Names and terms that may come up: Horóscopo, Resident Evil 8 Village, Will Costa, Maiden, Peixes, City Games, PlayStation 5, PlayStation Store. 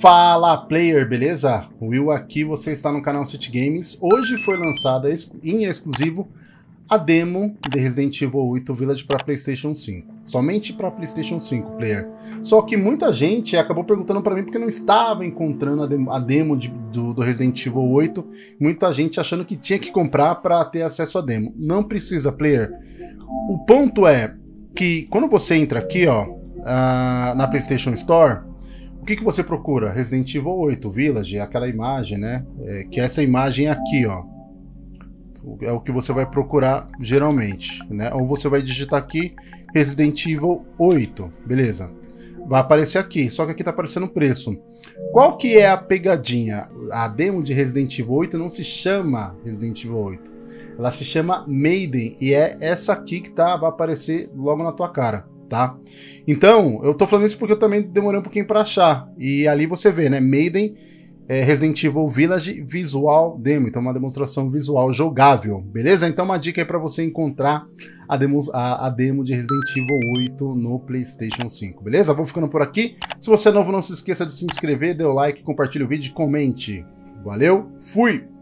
Fala player, beleza? Will aqui, você está no canal City Games. Hoje foi lançada em exclusivo a demo de Resident Evil 8 Village para PlayStation 5. Somente para PlayStation 5 player. Só que muita gente acabou perguntando para mim porque não estava encontrando a demo do Resident Evil 8. Muita gente achando que tinha que comprar para ter acesso à demo. Não precisa, player. O ponto é que quando você entra aqui, ó, na PlayStation Store, o que que você procura? Resident Evil 8 Village, aquela imagem, né? Que é essa imagem aqui, ó. É o que você vai procurar geralmente, né? Ou você vai digitar aqui Resident Evil 8, beleza? Vai aparecer aqui, só que aqui tá aparecendo o preço. Qual que é a pegadinha? A demo de Resident Evil 8 não se chama Resident Evil 8. Ela se chama Maiden e é essa aqui que tá, vai aparecer logo na tua cara. Tá? Então, eu tô falando isso porque eu também demorei um pouquinho pra achar. E ali você vê, né? Maiden, Resident Evil Village, Visual Demo. Então, uma demonstração visual jogável, beleza? Então, uma dica aí pra você encontrar a demo de Resident Evil 8 no PlayStation 5, beleza? Vou ficando por aqui. Se você é novo, não se esqueça de se inscrever, dê o like, compartilhe o vídeo e comente. Valeu, fui!